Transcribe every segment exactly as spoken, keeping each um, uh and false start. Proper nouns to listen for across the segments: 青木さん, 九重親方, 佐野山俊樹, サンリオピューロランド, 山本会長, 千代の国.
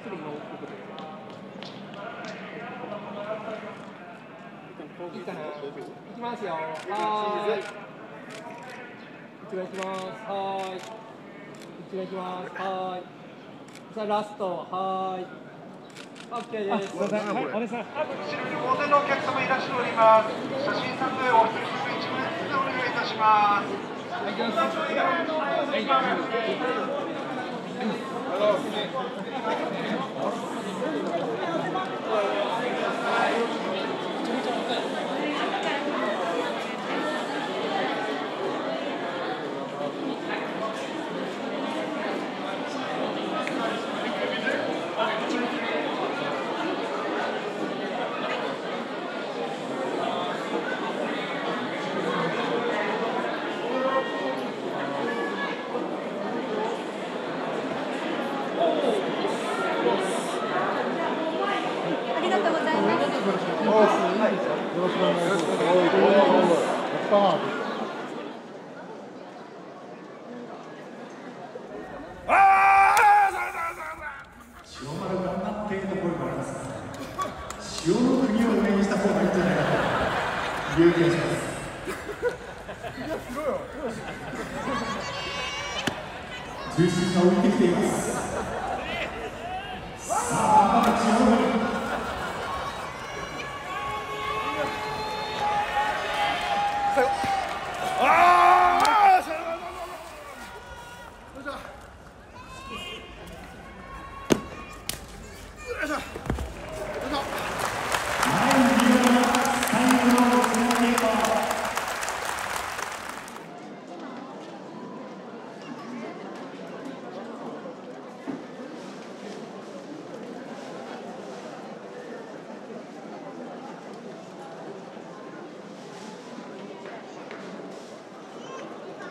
きますよ。はい。一番いきます。はい。一番いきます。はい。さあラスト。はい。オッケーです。お客様いらっしゃいます。写真撮影をお一人ずついち名ずつお願いいたします。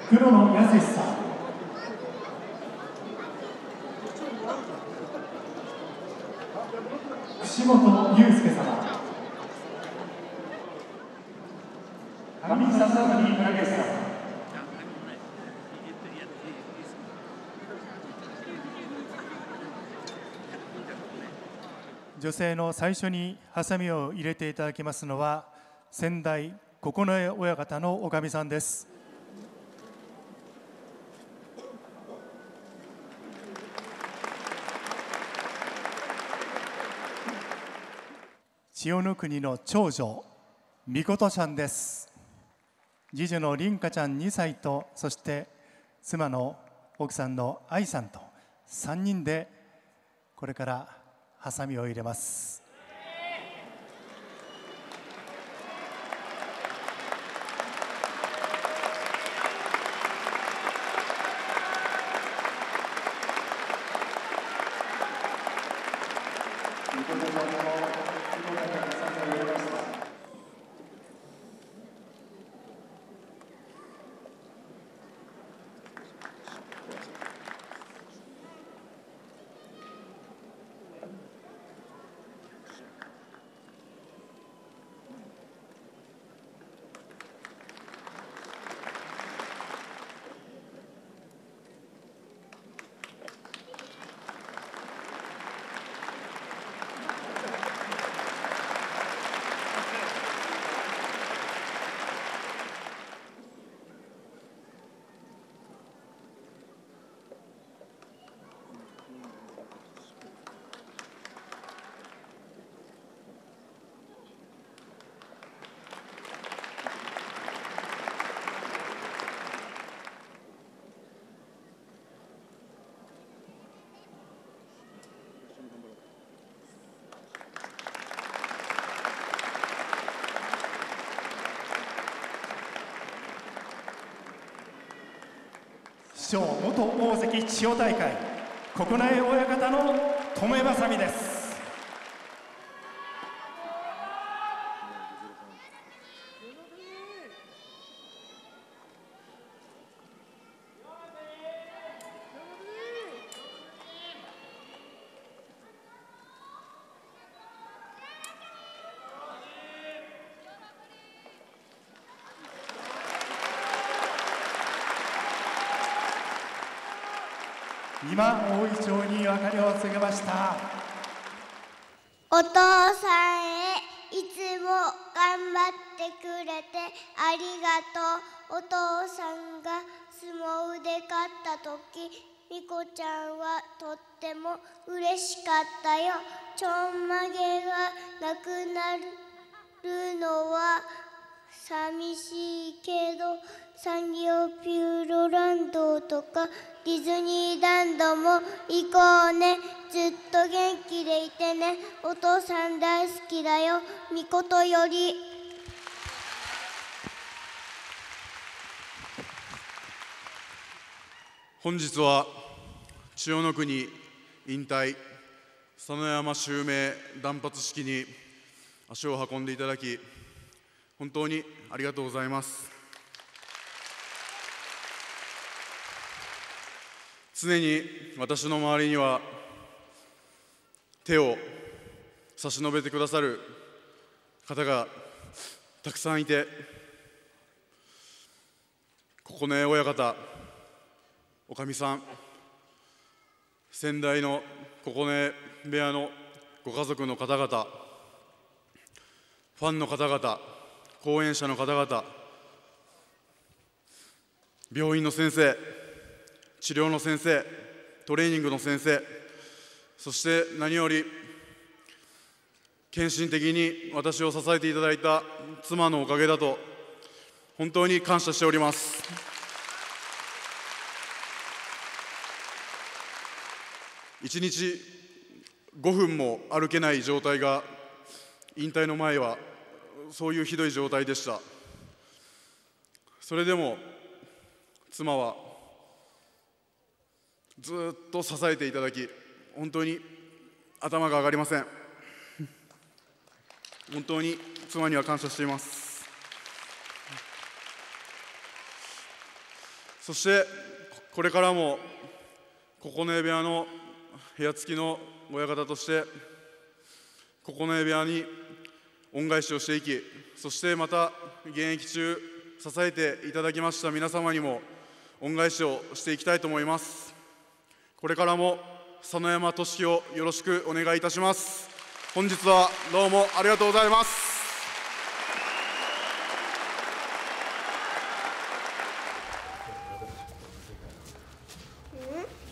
黒のやすしさん。串本祐介様。上久谷武史様。女性の最初にハサミを入れていただきますのは先代九重親方のおかみさんです。千代の国の長女、みことちゃんです。次女の凛香ちゃんにさいと、そして妻の奥さんの愛さんとさんにんでこれからハサミを入れます。元大関千代大会九重親方のとめばさみです。今大井町に別れを告げました。お父さんへいつも頑張ってくれてありがとう。お父さんが相撲で勝った時、みこちゃんはとっても嬉しかったよ。ちょんまげがなくなるのは寂しいけど、サンリオピューロランドとかディズニーランドも行こうね。ずっと元気でいてね。お父さん大好きだよ。みことより。本日は千代の国引退佐野山襲名断髪式に足を運んでいただき、本当にありがとうございます。常に私の周りには手を差し伸べてくださる方がたくさんいて、九重親方、おかみさん、先代の九重部屋のご家族の方々、ファンの方々、講演者の方々、病院の先生、治療の先生、トレーニングの先生、そして何より献身的に私を支えていただいた妻のおかげだと本当に感謝しております。いちにちごふんも歩けない状態が、引退の前はそういうひどい状態でした。それでも妻はずっと支えていただき、本当に頭が上がりません。本当に妻には感謝しています。そしてこれからも九重部屋の部屋付きの親方として九重部屋に恩返しをしていき、そしてまた現役中支えていただきました皆様にも恩返しをしていきたいと思います。これからも佐野山俊樹をよろしくお願いいたします。本日はどうもありがとうございます。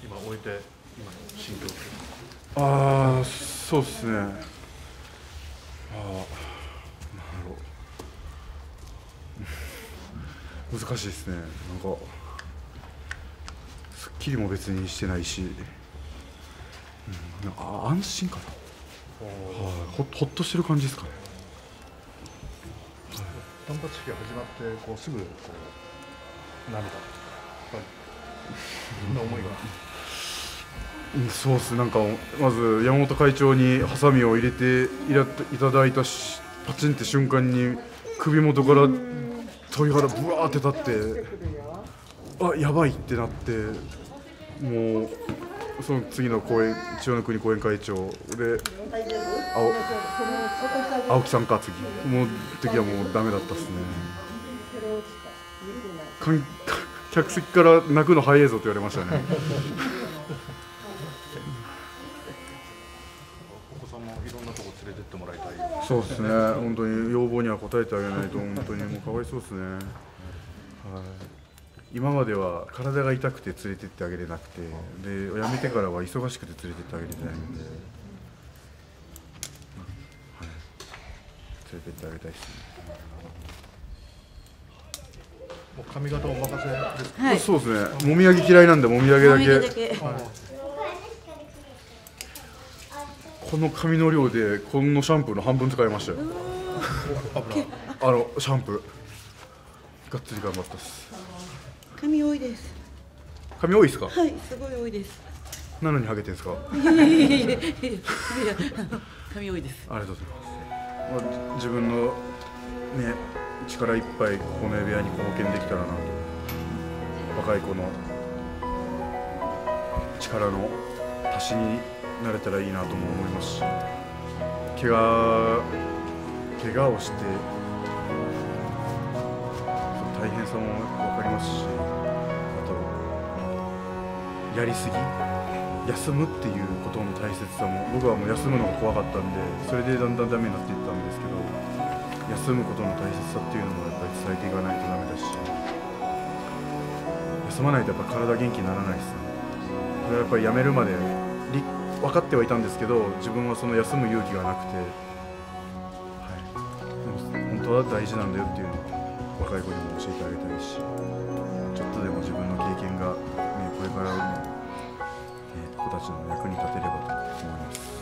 今終えて今の心境。ああ、そうですね。ああ、なんだろう。難しいですね。なんかすっきりも別にしてないし、うん、なんか安心かな。ほ, ほっとしてる感じですかね。断髪式が始まってこうすぐこう涙とか、やっぱりどんな思いが。そうです。なんかまず山本会長にハサミを入れていただいたし、パチンって瞬間に首元から鳥肌ぶわーって立って、あ、やばいってなって、もう。その次の公演、千代の国後援会長で 青, 青木さんか次の時はもうダメだったですね。客席から泣くの早いぞと言われましたね。お子さんもいろんなとこ連れてってもらいたい。そうですね。本当に要望には応えてあげないと本当にもうかわいそうですね。はい。今までは体が痛くて連れてってあげれなくて、で辞めてからは忙しくて連れてってあげれてないんで、はい、連れてってあげたいですね。もう髪型お任せですか？はい、そうですね。もみあげ嫌いなんでもみあげだけ。だけはい、この髪の量でこのシャンプーの半分使いましたよ。あのシャンプーがっつり頑張ったっす。髪多いです。髪多いですか？はい、すごい多いです。なのにハゲてんですか？いやいやいやいや、髪多いです。ありがとうございます。まあ、自分のね、力いっぱいこの部屋に貢献できたらなと。若い子の力の足しになれたらいいなとも思いますし、怪我怪我をして大変さも分かりますし、あとやりすぎ。休むっていうことの大切さも、僕はもう休むのが怖かったんで、それでだんだんダメになっていったんですけど、休むことの大切さっていうのもやっぱり伝えていかないとダメだし、休まないとやっぱ体元気にならないですね。これはやっぱりやめるまで分かってはいたんですけど、自分はその休む勇気がなくて、はい、本当は大事なんだよっていうのを若い子にも教えてあげたいし、ちょっとでも自分の経験が、ね、これからの、ね、子たちの役に立てればと思います。